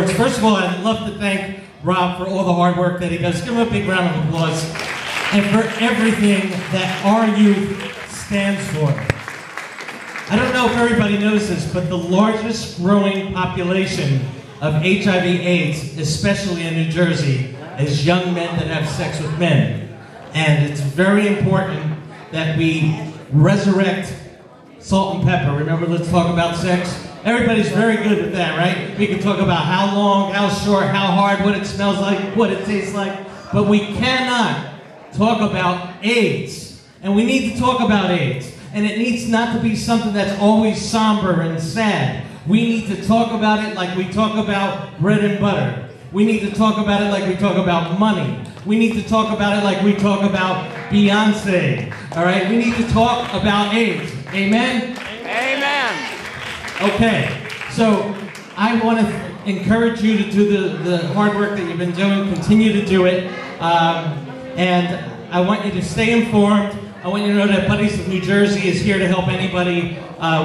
words. First of all, I'd love to thank Rob for all the hard work that he does. Give him a big round of applause. And for everything that our youth stands for. I don't know if everybody knows this, but the largest growing population of HIV/AIDS, especially in New Jersey, is young men that have sex with men. And it's very important that we resurrect salt and pepper. Remember, let's talk about sex. Everybody's very good with that, right? We can talk about how long, how short, how hard, what it smells like, what it tastes like. But we cannot talk about AIDS. And we need to talk about AIDS. And it needs not to be something that's always somber and sad. We need to talk about it like we talk about bread and butter. We need to talk about it like we talk about money. We need to talk about it like we talk about Beyonce. All right? We need to talk about AIDS. Amen? Amen. Okay. So I want to encourage you to do the hard work that you've been doing. Continue to do it. And I want you to stay informed. I want you to know that Buddies of New Jersey is here to help anybody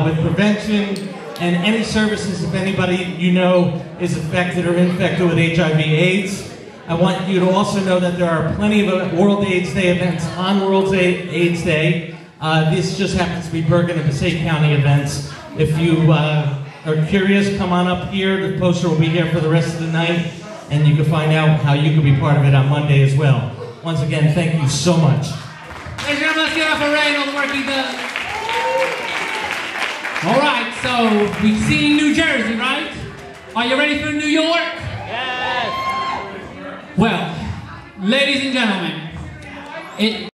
with prevention and any services if anybody you know is affected or infected with HIV/AIDS. I want you to also know that there are plenty of World AIDS Day events on World AIDS Day. This just happens to be Bergen and Passaic County events. If you are curious, come on up here. The poster will be here for the rest of the night, and you can find out how you can be part of it on Monday as well. Once again, thank you so much. Ladies and gentlemen, let's give up for Randall work he does. All right, so we've seen New Jersey, right? Are you ready for New York? Yes. Well, ladies and gentlemen,